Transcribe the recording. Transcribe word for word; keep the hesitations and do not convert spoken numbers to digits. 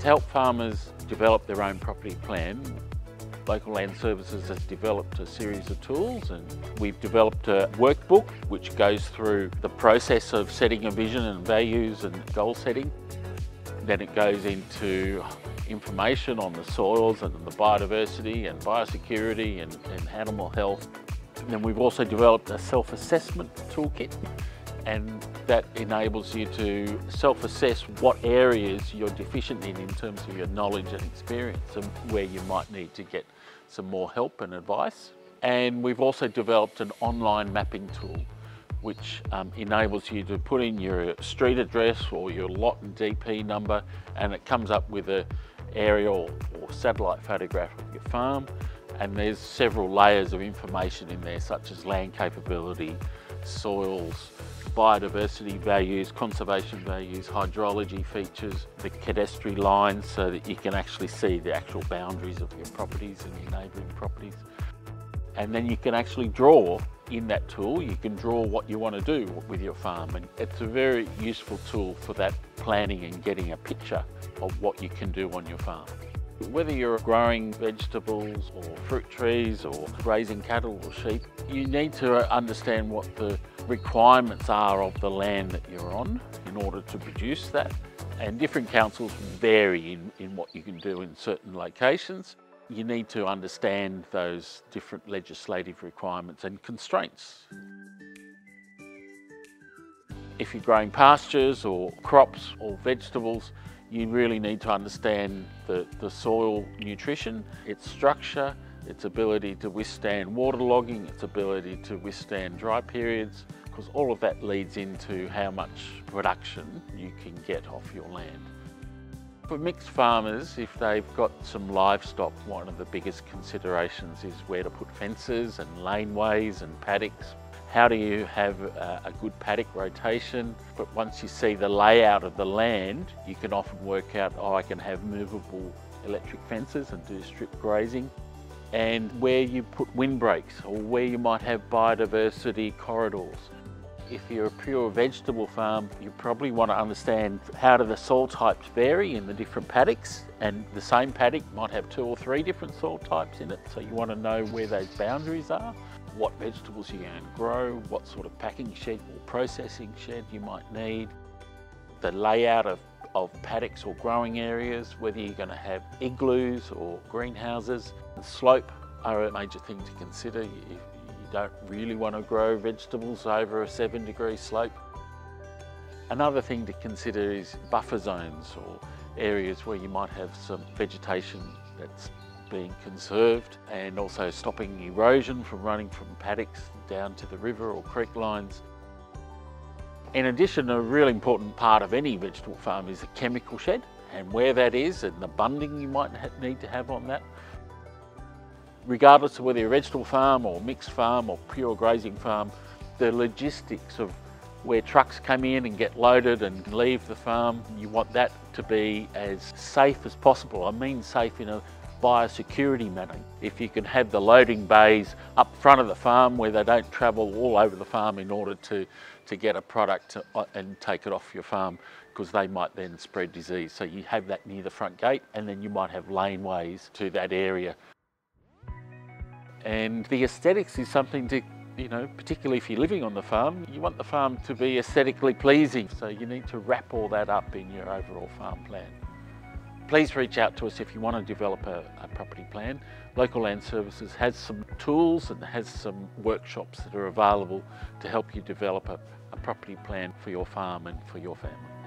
To help farmers develop their own property plan, Local Land Services has developed a series of tools, and we've developed a workbook which goes through the process of setting a vision and values and goal setting. Then it goes into information on the soils and the biodiversity and biosecurity and, and animal health. And then we've also developed a self-assessment toolkit, and that enables you to self-assess what areas you're deficient in in terms of your knowledge and experience and where you might need to get some more help and advice. And we've also developed an online mapping tool which um, enables you to put in your street address or your lot and D P number, and it comes up with an aerial or satellite photograph of your farm. And there's several layers of information in there, such as land capability, soils, biodiversity values, conservation values, hydrology features, the cadastral lines, so that you can actually see the actual boundaries of your properties and your neighbouring properties. And then you can actually draw in that tool, you can draw what you want to do with your farm, and it's a very useful tool for that planning and getting a picture of what you can do on your farm. Whether you're growing vegetables or fruit trees or raising cattle or sheep, you need to understand what the requirements are of the land that you're on in order to produce that. And different councils vary in, in what you can do in certain locations. You need to understand those different legislative requirements and constraints. If you're growing pastures or crops or vegetables, you really need to understand the, the soil nutrition, its structure, its ability to withstand waterlogging, its ability to withstand dry periods, because all of that leads into how much production you can get off your land. For mixed farmers, if they've got some livestock, one of the biggest considerations is where to put fences and laneways and paddocks. How do you have a good paddock rotation? But once you see the layout of the land, you can often work out, oh, I can have movable electric fences and do strip grazing. And where you put windbreaks, or where you might have biodiversity corridors. If you're a pure vegetable farm, you probably want to understand how do the soil types vary in the different paddocks, and the same paddock might have two or three different soil types in it, so you want to know where those boundaries are, what vegetables you're going to grow, what sort of packing shed or processing shed you might need, the layout of, of paddocks or growing areas, whether you're going to have igloos or greenhouses. The slope are a major thing to consider. You, don't really want to grow vegetables over a seven degree slope. Another thing to consider is buffer zones, or areas where you might have some vegetation that's being conserved, and also stopping erosion from running from paddocks down to the river or creek lines. In addition, a really important part of any vegetable farm is a chemical shed, and where that is and the bunding you might need to have on that. Regardless of whether you're a vegetable farm or mixed farm or pure grazing farm, the logistics of where trucks come in and get loaded and leave the farm, you want that to be as safe as possible. I mean safe in a biosecurity manner. If you can have the loading bays up front of the farm where they don't travel all over the farm in order to, to get a product and take it off your farm, because they might then spread disease. So you have that near the front gate, and then you might have laneways to that area. And the aesthetics is something to, you know, particularly if you're living on the farm, you want the farm to be aesthetically pleasing. So you need to wrap all that up in your overall farm plan. Please reach out to us if you want to develop a, a property plan. Local Land Services has some tools and has some workshops that are available to help you develop a, a property plan for your farm and for your family.